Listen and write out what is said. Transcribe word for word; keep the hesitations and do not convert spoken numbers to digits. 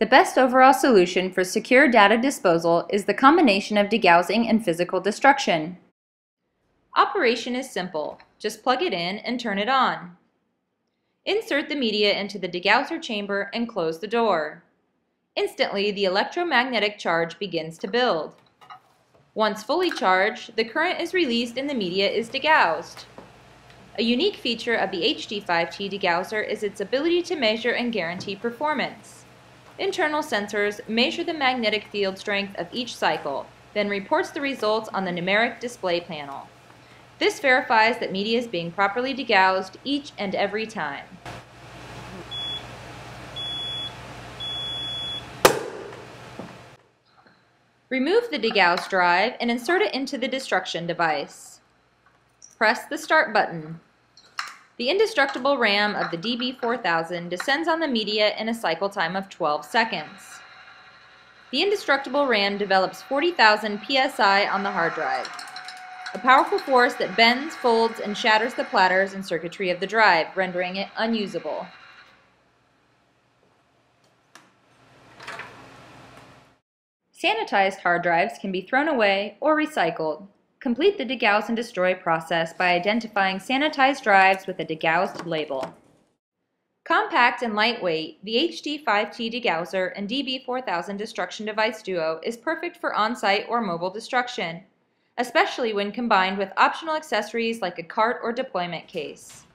The best overall solution for secure data disposal is the combination of degaussing and physical destruction. Operation is simple. Just plug it in and turn it on. Insert the media into the degausser chamber and close the door. Instantly, the electromagnetic charge begins to build. Once fully charged, the current is released and the media is degaussed. A unique feature of the H D five T degausser is its ability to measure and guarantee performance. Internal sensors measure the magnetic field strength of each cycle, then reports the results on the numeric display panel. This verifies that media is being properly degaussed each and every time. Remove the degauss drive and insert it into the destruction device. Press the start button. The indestructible RAM of the D B four thousand descends on the media in a cycle time of twelve seconds. The indestructible RAM develops forty thousand P S I on the hard drive, a powerful force that bends, folds, and shatters the platters and circuitry of the drive, rendering it unusable. Sanitized hard drives can be thrown away or recycled. Complete the degauss and destroy process by identifying sanitized drives with a degaussed label. Compact and lightweight, the H D five T degausser and D B four thousand destruction device duo is perfect for on-site or mobile destruction, especially when combined with optional accessories like a cart or deployment case.